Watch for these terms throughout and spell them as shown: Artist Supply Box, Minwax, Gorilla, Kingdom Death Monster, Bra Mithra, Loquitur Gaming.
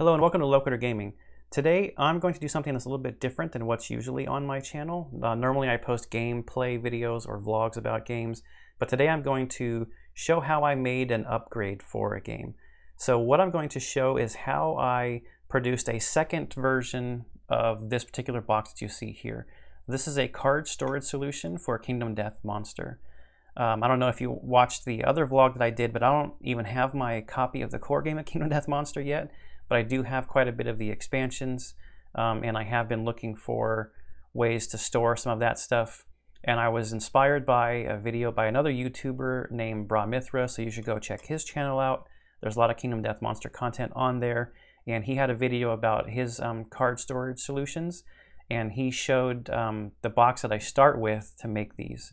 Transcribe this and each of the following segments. Hello and welcome to Loquitur Gaming. Today I'm going to do something that's a little bit different than what's usually on my channel. Normally I post gameplay videos or vlogs about games, but today I'm going to show how I made an upgrade for a game. So what I'm going to show is how I produced a second version of this particular box that you see here. This is a card storage solution for Kingdom Death Monster. I don't know if you watched the other vlog that I did, but I don't even have my copy of the core game of Kingdom Death Monster yet. But I do have quite a bit of the expansions, and I have been looking for ways to store some of that stuff. And I was inspired by a video by another YouTuber named Bra Mithra, so you should go check his channel out. There's a lot of Kingdom Death Monster content on there, and he had a video about his card storage solutions, and he showed the box that I start with to make these.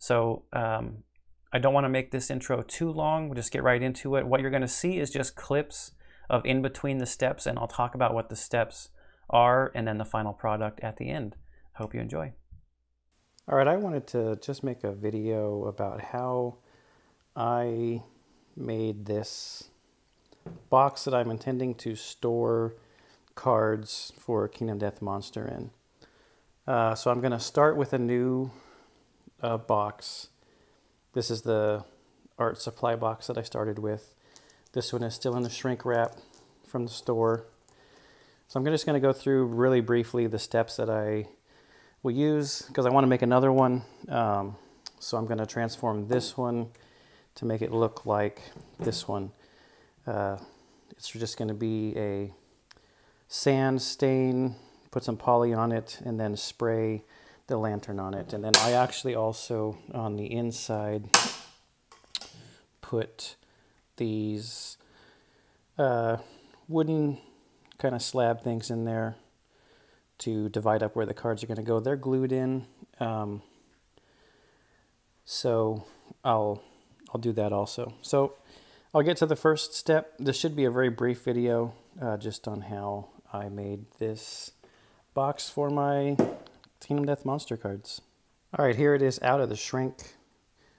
So I don't want to make this intro too long. We'll just get right into it. What you're going to see is just clips of in between the steps, and I'll talk about what the steps are and then the final product at the end. Hope you enjoy. All right, I wanted to just make a video about how I made this box that I'm intending to store cards for Kingdom Death Monster in. So I'm gonna start with a new box. This is the art supply box that I started with. This one is still in the shrink wrap from the store. So I'm just going to go through really briefly the steps that I will use because I want to make another one. So I'm going to transform this one to make it look like this one. It's just going to be a sand stain, put some poly on it, and then spray the lantern on it. And then I actually also, on the inside, put these wooden kind of slab things in there to divide up where the cards are going to go. They're glued in, so I'll do that also. So I'll get to the first step. This should be a very brief video just on how I made this box for my Kingdom Death Monster cards. All right, here it is out of the shrink.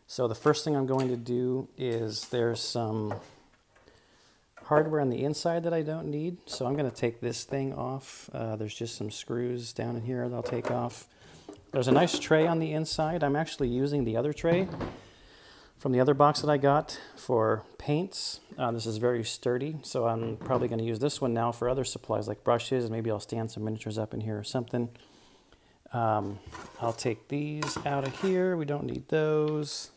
So the first thing I'm going to do is there's some hardware on the inside that I don't need. So I'm going to take this thing off. There's just some screws down in here that I'll take off. There's a nice tray on the inside. I'm actually using the other tray from the other box that I got for paints. This is very sturdy, so I'm probably going to use this one now for other supplies like brushes. Maybe I'll stand some miniatures up in here or something. I'll take these out of here. We don't need those.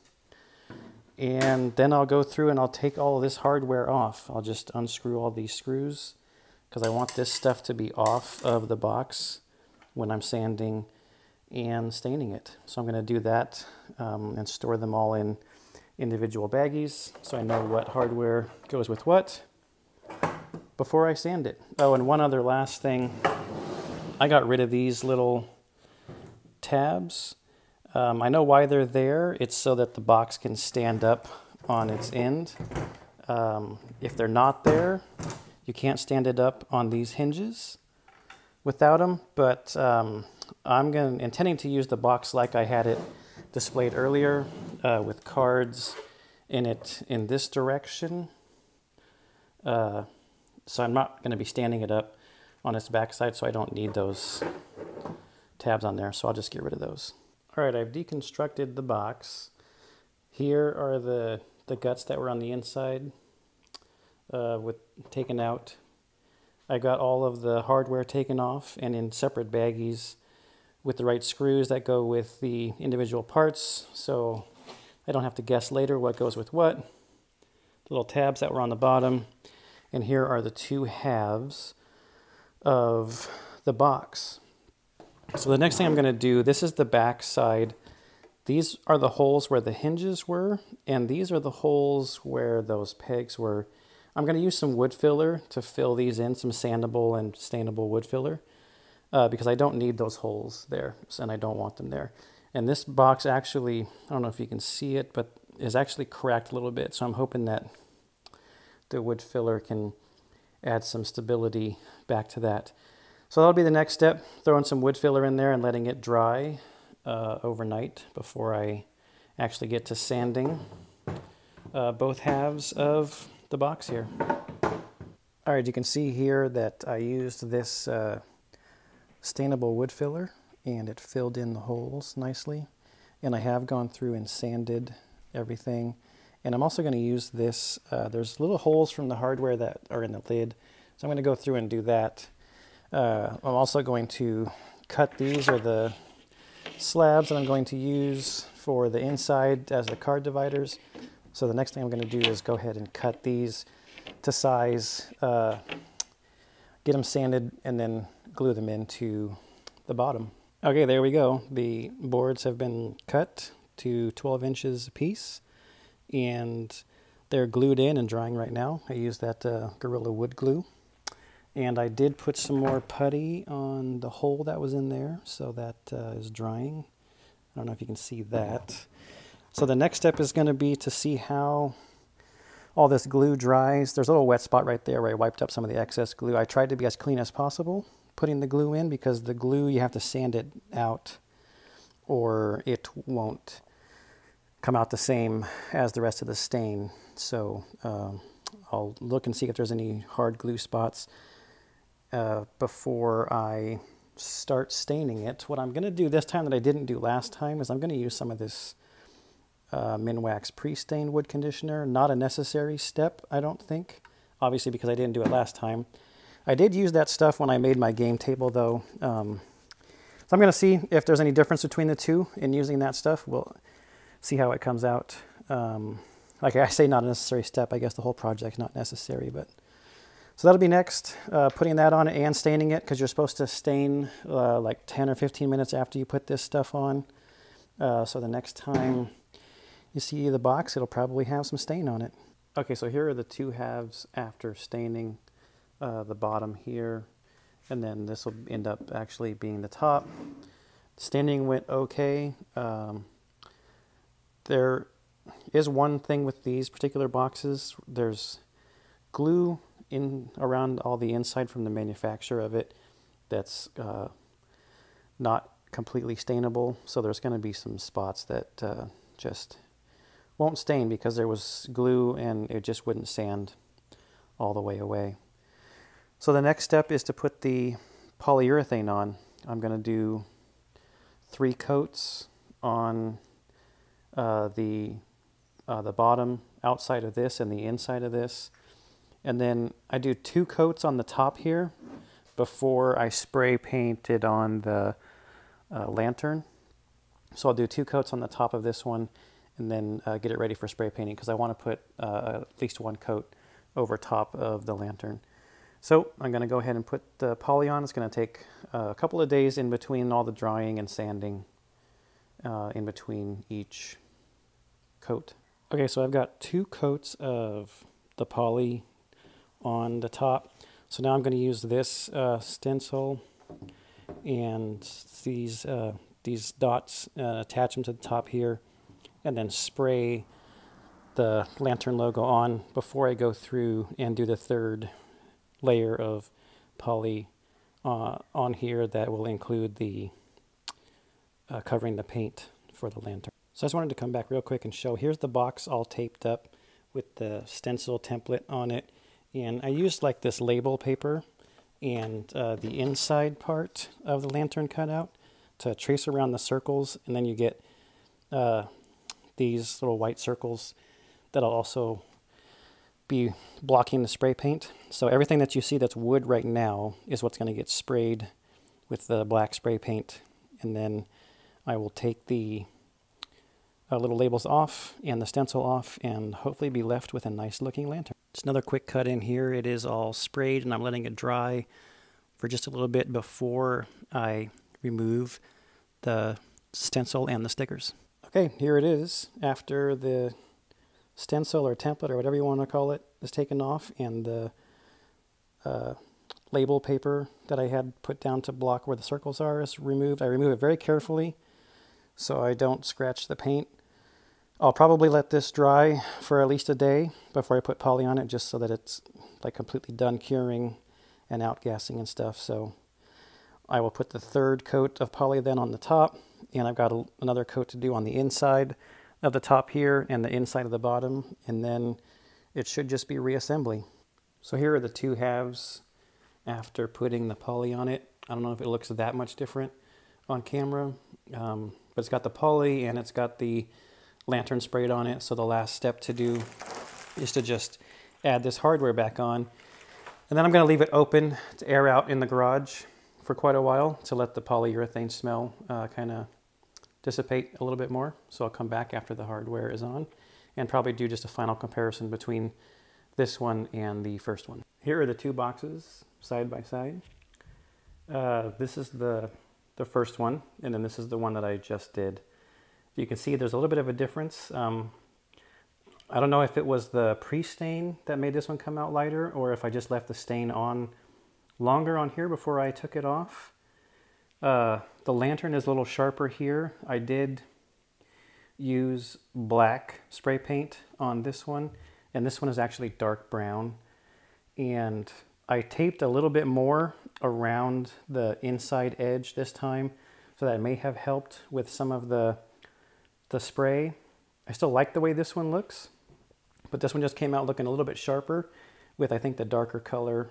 And then I'll go through and I'll take all of this hardware off. I'll just unscrew all these screws because I want this stuff to be off of the box when I'm sanding and staining it. So I'm going to do that and store them all in individual baggies so I know what hardware goes with what before I sand it. Oh, and one other last thing. I got rid of these little tabs. I know why they're there. It's so that the box can stand up on its end. If they're not there, you can't stand it up on these hinges without them, but I'm intending to use the box like I had it displayed earlier with cards in it in this direction. So I'm not going to be standing it up on its backside, so I don't need those tabs on there, so I'll just get rid of those. All right, I've deconstructed the box. Here are the guts that were on the inside with taken out. I got all of the hardware taken off and in separate baggies with the right screws that go with the individual parts, so I don't have to guess later what goes with what. The little tabs that were on the bottom, and here are the two halves of the box. So the next thing I'm going to do, this is the back side. These are the holes where the hinges were, and these are the holes where those pegs were. I'm going to use some wood filler to fill these in, some sandable and stainable wood filler, because I don't need those holes there, and I don't want them there. And this box actually, I don't know if you can see it, but is actually cracked a little bit, so I'm hoping that the wood filler can add some stability back to that. So that'll be the next step, throwing some wood filler in there and letting it dry overnight before I actually get to sanding both halves of the box here. All right, you can see here that I used this stainable wood filler and it filled in the holes nicely. And I have gone through and sanded everything. And I'm also going to use this, there's little holes from the hardware that are in the lid. So I'm going to go through and do that. I'm also going to cut these, or the slabs that I'm going to use for the inside as the card dividers. So the next thing I'm going to do is go ahead and cut these to size, get them sanded, and then glue them into the bottom. Okay, there we go. The boards have been cut to 12 inches a piece, and they're glued in and drying right now. I used that Gorilla wood glue, and I did put some more putty on the hole that was in there, so that is drying. I don't know if you can see that. So the next step is going to be to see how all this glue dries. There's a little wet spot right there where I wiped up some of the excess glue. I tried to be as clean as possible putting the glue in, because the glue, you have to sand it out or it won't come out the same as the rest of the stain. So I'll look and see if there's any hard glue spots before I start staining it. What I'm going to do this time that I didn't do last time is I'm going to use some of this Minwax pre-stained wood conditioner. Not a necessary step, I don't think, obviously, because I didn't do it last time. I did use that stuff when I made my game table, though. So I'm going to see if there's any difference between the two in using that stuff. We'll see how it comes out. Like I say, not a necessary step. I guess the whole project's not necessary, but so that'll be next, putting that on and staining it, because you're supposed to stain like 10 or 15 minutes after you put this stuff on. So the next time you see the box, it'll probably have some stain on it. Okay, so here are the two halves after staining the bottom here, and then this will end up actually being the top. Staining went okay. There is one thing with these particular boxes. There's glue in around all the inside from the manufacturer of it that's not completely stainable, so there's going to be some spots that just won't stain because there was glue and it just wouldn't sand all the way away. So the next step is to put the polyurethane on. I'm going to do 3 coats on the bottom outside of this and the inside of this, and then I do 2 coats on the top here before I spray paint it on the lantern. So I'll do 2 coats on the top of this one and then get it ready for spray painting, because I want to put at least 1 coat over top of the lantern. So I'm going to go ahead and put the poly on. It's going to take a couple of days in between all the drying and sanding, in between each coat. Okay, so I've got 2 coats of the poly on the top. So now I'm going to use this stencil and these dots, attach them to the top here, and then spray the lantern logo on before I go through and do the 3rd layer of poly on here that will include the covering the paint for the lantern. So I just wanted to come back real quick and show, here's the box all taped up with the stencil template on it, and I used like this label paper and the inside part of the lantern cutout to trace around the circles, and then you get these little white circles that'll also be blocking the spray paint. So everything that you see that's wood right now is what's going to get sprayed with the black spray paint, and then I will take the little labels off and the stencil off and hopefully be left with a nice looking lantern. Just another quick cut in here. It is all sprayed and I'm letting it dry for just a little bit before I remove the stencil and the stickers. Okay, here it is after the stencil or template or whatever you want to call it is taken off, and the label paper that I had put down to block where the circles are is removed. I remove it very carefully so I don't scratch the paint. I'll probably let this dry for at least a day before I put poly on it, just so that it's like completely done curing and outgassing and stuff. So I will put the 3rd coat of poly then on the top, and I've got another coat to do on the inside of the top here and the inside of the bottom, and then it should just be reassembly. So here are the two halves after putting the poly on it. I don't know if it looks that much different on camera, but it's got the poly and it's got the lantern sprayed on it. So the last step to do is to just add this hardware back on. And then I'm going to leave it open to air out in the garage for quite a while to let the polyurethane smell kind of dissipate a little bit more. So I'll come back after the hardware is on and probably do just a final comparison between this one and the first one. Here are the two boxes side by side. This is the first one, and then this is the one that I just did. You can see there's a little bit of a difference. I don't know if it was the pre-stain that made this one come out lighter, or if I just left the stain on longer on here before I took it off. The lantern is a little sharper here. I did use black spray paint on this one, and this one is actually dark brown. And I taped a little bit more around the inside edge this time, so that may have helped with some of the spray. I still like the way this one looks, but this one just came out looking a little bit sharper with, I think, the darker color,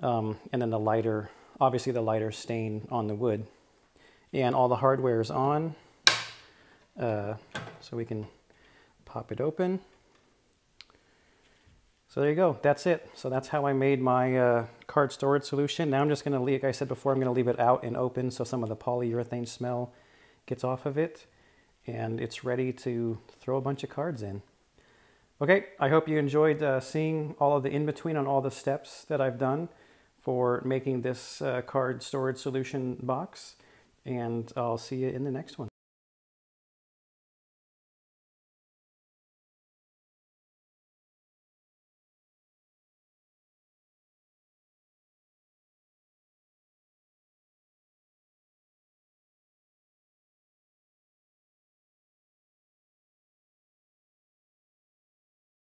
and then the lighter, obviously the lighter stain on the wood. And all the hardware is on, so we can pop it open. So there you go, that's it. So that's how I made my card storage solution. Now I'm just gonna, like I said before, I'm gonna leave it out and open so some of the polyurethane smell gets off of it. And it's ready to throw a bunch of cards in. Okay, I hope you enjoyed seeing all of the in-between on all the steps that I've done for making this card storage solution box, and I'll see you in the next one.